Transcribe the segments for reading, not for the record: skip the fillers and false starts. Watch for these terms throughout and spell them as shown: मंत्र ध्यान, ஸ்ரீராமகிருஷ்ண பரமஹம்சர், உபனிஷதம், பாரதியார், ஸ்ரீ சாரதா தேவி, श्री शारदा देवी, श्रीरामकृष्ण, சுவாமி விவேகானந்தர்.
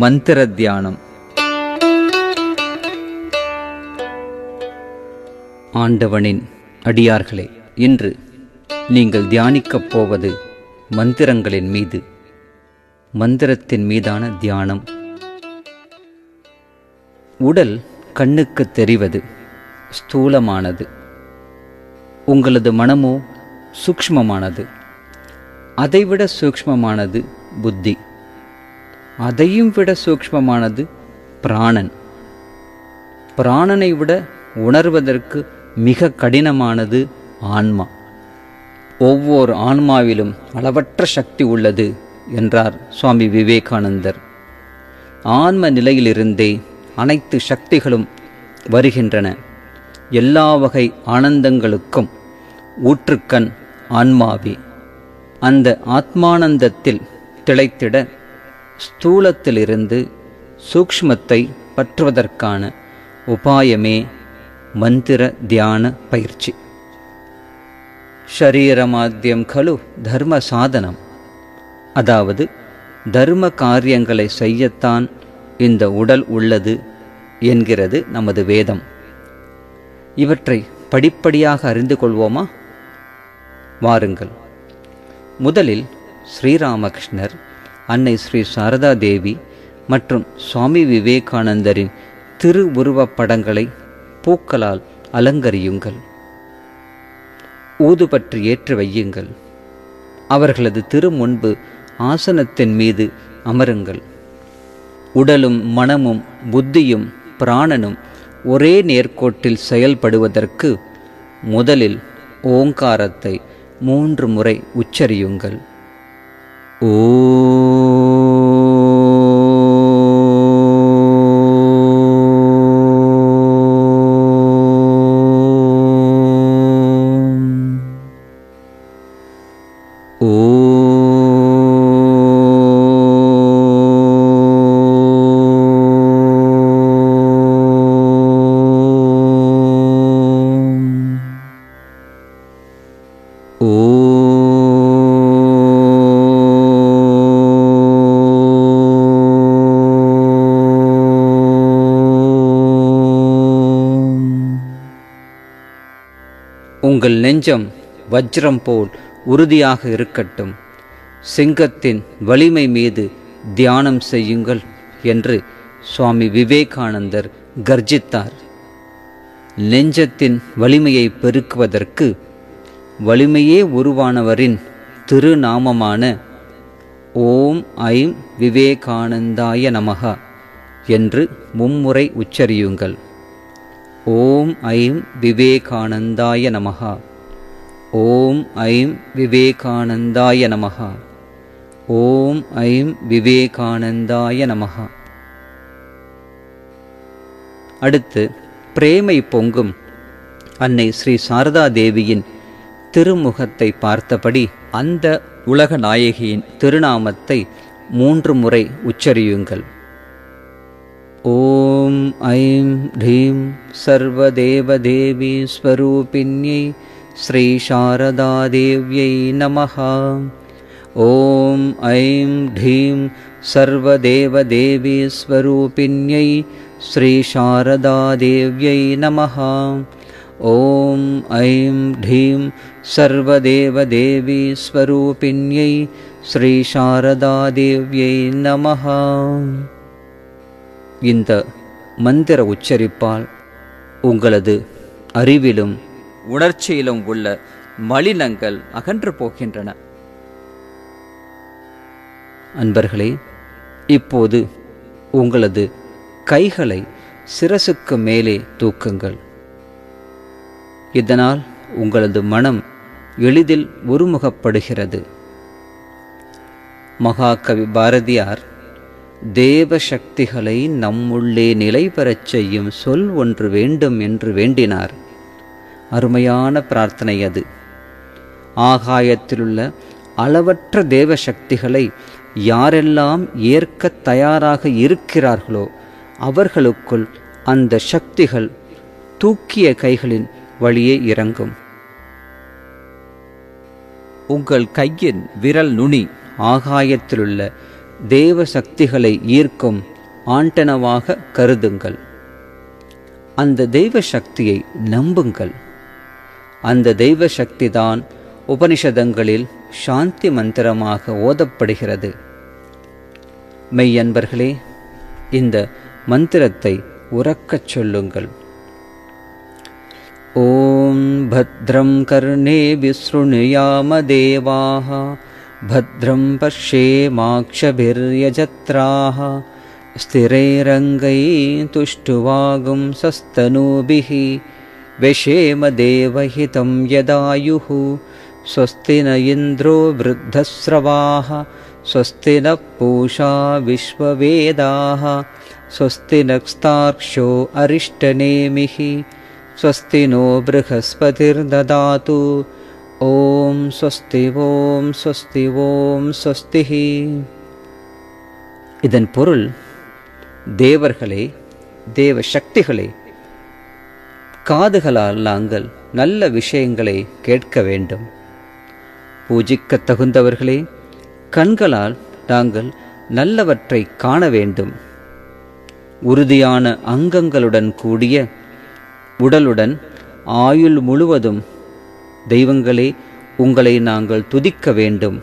मंत्र ध्यान। आंडवनिन अडियार्गले इंद्र नींगल ध्यानिक्कप पोवदु मंत्रंगलिन मीदु मंत्रत्तिन मीदान ध्यानम। उडल कण्णुक्कु तेरिवदु स्थूलमानदु, उंगलदु मनमो सूक्ष्ममानदु, अधै विड सूक्ष्ममानदु बुद्धि, अधैयुम विड सूक्ष्ममानदु प्राणन। प्राणनै विड उणर्वदற்கு மிக கடினமானது ஆன்மா. ஒவ்வொரு ஆன்மாவிலும் அளவற்ற சக்தி உள்ளது என்றார் சுவாமி விவேகானந்தர். ஆன்ம நிலையிலிருந்தே அனைத்து சக்திகளும் வருகின்றன. எல்லா வகை ஆனந்தங்களுக்கும் ஊற்றுக்கண் ஆன்மாவே. அந்த ஆத்மானந்தத்தில் திளைத்திட ஸ்தூலத்திலிருந்து சூக்ஷ்மத்தை பற்றுவதற்கான உபாயமே मंत्र ध्यान पयिर्ची। शरीरमाध्यम खलु धर्म साधनम, अदावदु धर्म कार्यंगले सैयत्तान इंद उडल उल्लदु एन्गिरदु नमदु वेदम। इवट्रै पडिपडियाग अरिंदु कोल्वोमा वारुंगल। मुदलिल श्रीरामकृष्णर, अन्नै श्री शारदा देवी मत्रुम स्वामी विवेकानंदरिन तिरुउरुवप पडंगले பூக்களால் அலங்கரியுங்கள். ஊது பற்றி ஏற்றி வையுங்கள். அவர்களது திரு முன்பு ஆசனத்தின் மீது அமருங்கள். உடலும் மனமும் புத்தியும் பிராணனும் ஒரே நேர்கோட்டில் செயல்படுவதற்கு முதலில் ஓங்காரத்தை 3 முறை உச்சரியுங்கள். ஓ உங்கள் நெஞ்சம் வஜ்ரம் போல் உறுதியாக இருக்கட்டும். சிங்கத்தின் வலிமை மீது தியானம் செய்யுங்கள் என்று சுவாமி விவேகானந்தர் கர்ஜித்தார். நெஞ்சத்தின் வலிமையை பெருக்குவதற்கு வலிமையே உருவானவரின் திருநாமமான ஓம் ஐம் விவேகானந்தாய நமஹ என்று 3 முறை உச்சரியுங்கள். ओम ऐं विवेकानंदाय नमः, ओम ऐं विवेकानंदाय नमः, ओम ऐं विवेकानंदाय नमः। அடுத்து பிரேமை பொங்கும் அன்னை ஸ்ரீ சாரதா தேவியின் திருமுகத்தை பார்த்தபடி அந்த உலக நாயகியின் திருநாமத்தை 3 முறை உச்சரியுங்கள். ओम ऐं ह्रीं सर्वदेवदेवी स्वरूपिण्यै श्री शारदा देव्यै नमः। ओम ऐं ह्रीं सर्वदेवदेवी स्वरूपिण्यै श्री शारदा देव्यै नमः। ओम ऐं ह्रीं सर्वदेवदेवी स्वरूपिण्यै श्री शारदा देव्यै नमः। இந்த மந்திர உச்சரிப்பால் உங்களது அறிவிலும் உணர்ச்சியிலும் உள்ள மலினங்கள் அகன்று போகின்றன. அன்பர்களே, இப்போது உங்களது கைகளை சிரசுக்கு மேலே தூக்குங்கள். இதனால் உங்களது மனம் எளிதில் ஒருமுகப்படுகிறது. மகாகவி பாரதியார் தேவசக்திகளை நம்முள்ளே நிலை பெறச் செய்யும் சொல் ஒன்று வேண்டும் என்று வேண்டினார். அருமையான பிரார்த்தனை அது. ஆகாயத்திலுள்ள அளவற்ற தேவசக்திகளை யாரெல்லாம் ஏற்க தயாராக இருக்கிறார்களோ அவர்களுக்குள் அந்த சக்திகள் தூக்கிய கைகளின் வழியே இறங்கும். உங்கள் கையின் விரல் நுனி ஆகாயத்திலுள்ள தேவ சக்திகளை ஈர்க்கும் ஆண்டனவாக கருதுங்கள். அந்த தெய்வ சக்தியை நம்புங்கள். அந்த தெய்வ சக்தி தான் உபனிஷதங்களில் சாந்தி மந்திரமாக ஓதப்படுகிறது. மெய்யன்பர்களே, இந்த மந்திரத்தை உறக்கச் சொல்லுங்கள். ஓம் பத்ரம் கர்ணே விஸ்ருணுயாம தேவாஹ भद्रं पश्येमाक्षभिर्यजत्राः स्थिरैरङ्गैः तुष्टुवागुंसस्तनूभिः वशेम देवहितं यदायुः स्वस्ति न इन्द्रो वृद्धश्रवाः स्वस्ति न पूषा विश्ववेदाः स्वस्ति नक्स्तार्क्ष्यो अरिष्टनेमिः स्वस्ति नो बृहस्पतिर्ददातु। ओम स्वस्ति ओम स्वस्ति ओम स्वस्ति। இதன் பொருள், தேவர்களே, தேவ சக்திகளே, காதுகளால் நாங்கள் நல்ல விஷயங்களை கேட்க வேண்டும். பூஜிக்க தகுந்தவர்களே, கண்களால் நாங்கள் நல்லவற்றை காண வேண்டும். உறுதியான அங்கங்களுடன் கூடிய உடலுடன் ஆயுள் முழுவதும் தெய்வங்களே உங்களை நாங்கள் துதிக்க வேண்டும்.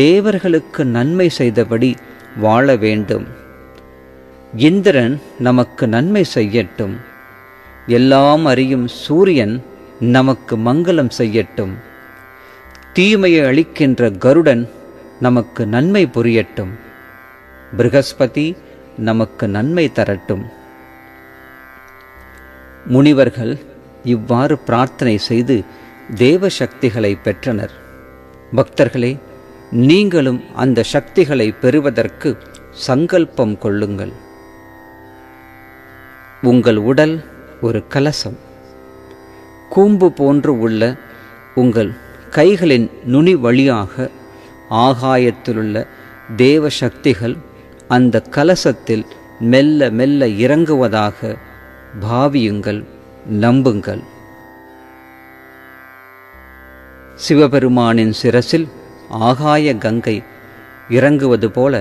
தேவர்களுக்கு நன்மை செய்தபடி வாழ வேண்டும். இந்திரன் நமக்கு நன்மை செய்யட்டும். எல்லாம் அறியும் சூரியன் நமக்கு மங்களம் செய்யட்டும். தீமையை அளிக்கின்ற கருடன் நமக்கு நன்மை புரியட்டும். பிருகஸ்பதி நமக்கு நன்மை தரட்டும். முனிவர்கள் இவ்வாறு பிரார்த்தனை செய்து தேவ சக்திகளை பெற்றனர். பக்தர்களே, நீங்களும் அந்த சக்திகளை பெறுவதற்கு சங்கல்பம் கொள்ளுங்கள். உங்கள் உடல் ஒரு கலசம். கூம்பு போன்று உள்ள உங்கள் கைகளின் நுனி வழியாக ஆகாயத்திலுள்ள தேவ சக்திகள் அந்த கலசத்தில் மெல்ல மெல்ல இறங்குவதாக பாவியுங்கள், நம்புங்கள். சிவபெருமானின் சிரசில் ஆகாய கங்கை இறங்குவது போல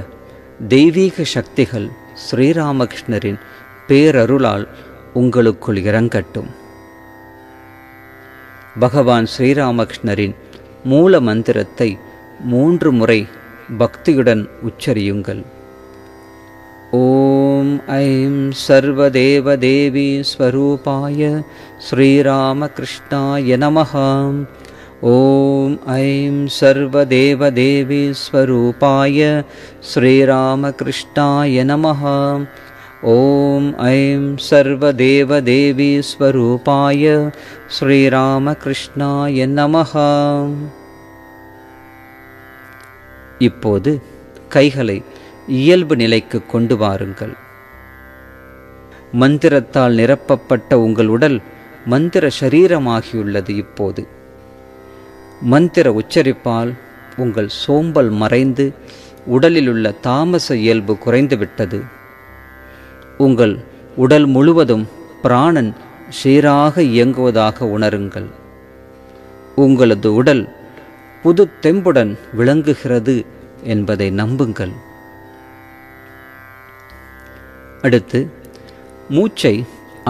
தெய்வீக சக்திகள் ஸ்ரீராமகிருஷ்ணரின் பேரருளால் உங்களுக்குள் இறங்கட்டும். பகவான் ஸ்ரீராமகிருஷ்ணரின் மூல மந்திரத்தை 3 முறை பக்தியுடன் உச்சரியுங்கள். ஓம் ஐம் சர்வதேவ தேவி ஸ்வரூபாய ஸ்ரீராமகிருஷ்ணாய நமஹ. ஓம் ஐம் சர்வதேவ தேவி ஸ்வரூபாய ஸ்ரீராமகிருஷ்ணாய நமஹ. ஓம் ஐம் சர்வதேவ தேவி ஸ்வரூபாய ஸ்ரீராமகிருஷ்ணாய நமஹ. இப்போது கைகளை இயல்பு நிலைக்கு கொண்டு வாருங்கள். மந்திரத்தால் நிரப்பப்பட்ட உங்கள் உடல் மந்திர சரீரமாகியுள்ளது. இப்போது மந்திர உச்சரிப்பால் உங்கள் சோம்பல் மறைந்து உடலிலுள்ள தாமச இயல்பு குறைந்துவிட்டது. உங்கள் உடல் முழுவதும் பிராணன் சீராக இயங்குவதாக உணருங்கள். உங்களது உடல் புது தெம்புடன் விளங்குகிறது என்பதை நம்புங்கள். அடுத்து மூச்சை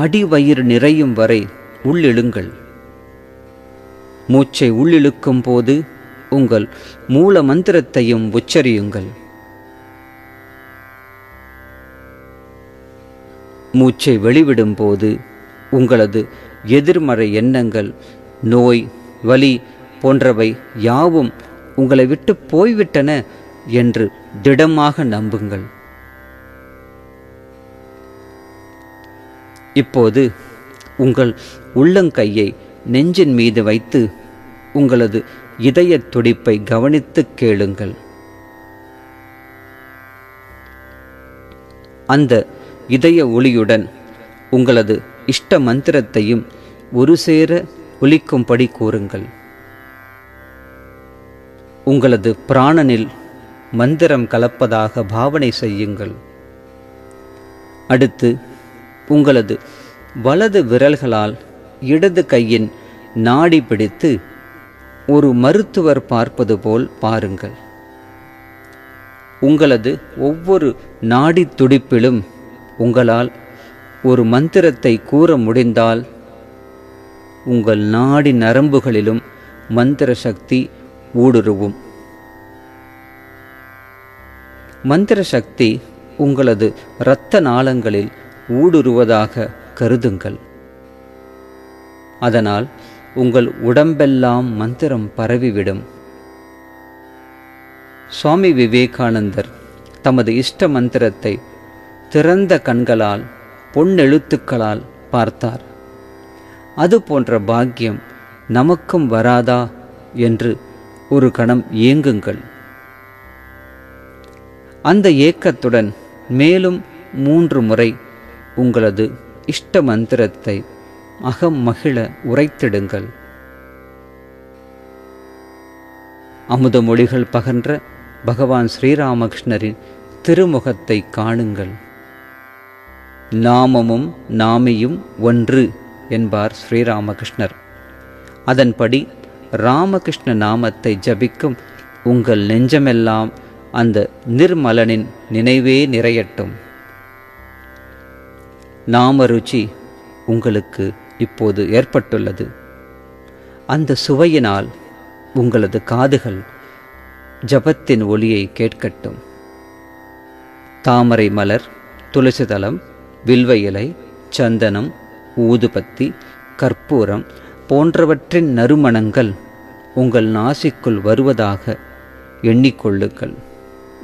அடிவயிறு நிறையும் வரை உள்ளிழுங்கள். மூச்சை உள்ளிழுக்கும் போது உங்கள் மூல மந்திரத்தையும் உச்சரியுங்கள். மூச்சை வெளிவிடும் போது உங்களது எதிர்மறை எண்ணங்கள், நோய், வலி போன்றவை யாவும் உங்களை விட்டு போய்விட்டன என்று திடமாக நம்புங்கள். இப்போது உங்கள் உள்ளங்கையை நெஞ்சின் மீது வைத்து உங்களது இதய துடிப்பை கவனித்து கேளுங்கள். அந்த இதய ஒளியுடன் உங்களது இஷ்ட மந்திரத்தையும் ஒரு சேர ஒலிக்கும்படி கூறுங்கள். உங்களது பிராணனில் மந்திரம் கலப்பதாக பாவனை செய்யுங்கள். அடுத்து உங்களது வலது விரல்களால் இடது கையின் நாடி பிடித்து ஒரு மருத்துவர் பார்ப்பது போல் பாருங்கள். உங்களது ஒவ்வொரு நாடி துடிப்பிலும் உங்களால் ஒரு மந்திரத்தை கூற முடிந்தால் உங்கள் நாடி நரம்புகளிலும் மந்திர சக்தி ஊடுருவும். மந்திர சக்தி உங்களது இரத்த நாளங்களில் ஊடுருவதாக கருதுங்கள். அதனால் உங்கள் உடம்பெல்லாம் மந்திரம் பரவிவிடும். சுவாமி விவேகானந்தர் தமது இஷ்ட மந்திரத்தை திறந்த கண்களால் பொன்னெழுத்துக்களால் பார்த்தார். அது போன்ற பாக்கியம் நமக்கும் வராதா என்று ஒரு கணம் ஏங்குங்கள். அந்த ஏக்கத்துடன் மேலும் 3 முறை உங்களது இஷ்ட மந்திரத்தை அகம் மகிழ உரைத்திடுங்கள். அமுத மொழிகள் பகன்ற பகவான் ஸ்ரீராமகிருஷ்ணரின் திருமுகத்தை காணுங்கள். நாமமும் நாமியும் ஒன்று என்பார் ஸ்ரீராமகிருஷ்ணர். அதன்படி ராமகிருஷ்ண நாமத்தை ஜபிக்கும் உங்கள் நெஞ்சமெல்லாம் அந்த நிர்மலனின் நினைவே நிறையட்டும். நாம ருச்சி உங்களுக்கு இப்போது ஏற்பட்டுள்ளது. அந்த சுவையினால் உங்களது காதுகள் ஜபத்தின் ஒலியை கேட்கட்டும். தாமரை மலர், துளசிதளம், வில்வ இலை, சந்தனம், ஊதுபத்தி, கற்பூரம் போன்றவற்றின் நறுமணங்கள் உங்கள் நாசிக்குள் வருவதாக எண்ணிக்கொள்ளுங்கள்.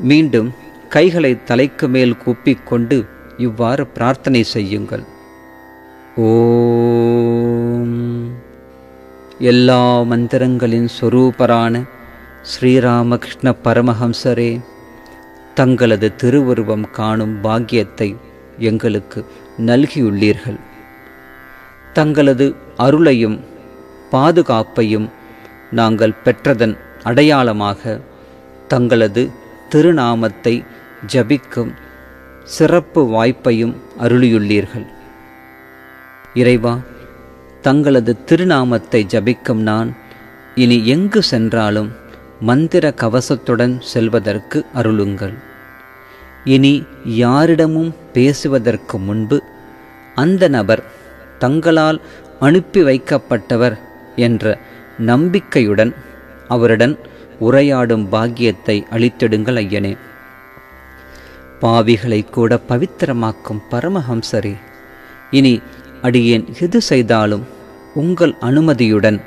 மீண்டும் கைகளை தலைக்கு மேல் கூப்பிக்கொண்டு இவ்வாறு பிரார்த்தனை செய்யுங்கள். ஓம். எல்லா மந்திரங்களின் சொரூபரான ஸ்ரீராமகிருஷ்ண பரமஹம்சரே, தங்களது திருவுருவம் காணும் பாக்கியத்தை எங்களுக்கு நல்கியுள்ளீர்கள். தங்களது அருளையும் பாதுகாப்பையும் நாங்கள் பெற்றதன் அடையாளமாக தங்களது திருநாமத்தை ஜபிக்கும் சிறப்பு வாய்ப்பையும் அருளியுள்ளீர்கள். இறைவா, தங்களது திருநாமத்தை ஜபிக்கும் நான் இனி எங்கு சென்றாலும் மந்திர கவசத்துடன் செல்வதற்கு அருளுங்கள். இனி யாரிடமும் பேசுவதற்கு முன்பு அந்த நபர் தங்களால் அனுப்பி வைக்கப்பட்டவர் என்ற நம்பிக்கையுடன் அவருடன் உரையாடும் பாக்கியத்தை அளித்திடுங்கள் ஐயனே. பாவிகளை கூட பவித்திரமாக்கும் பரமஹம்சரே, இனி அடியேன் எது செய்தாலும் உங்கள் அனுமதியுடன்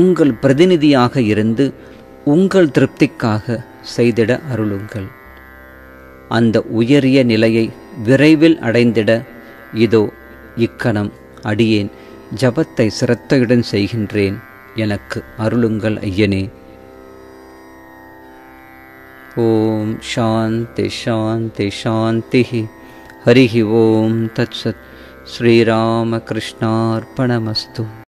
உங்கள் பிரதிநிதியாக இருந்து உங்கள் திருப்திக்காக செய்திட அருளுங்கள். அந்த உயரிய நிலையை விரைவில் அடைந்திட இதோ இக்கணம் அடியேன் ஜபத்தை சிரத்தையுடன் செய்கின்றேன், எனக்கு அருளுங்கள் ஐயனே. ஓம் சாந்தி சாந்தி சாந்தி. ஹரிஹி ஓம் தத்சத். श्रीरामकृष्णार्पणमस्तु.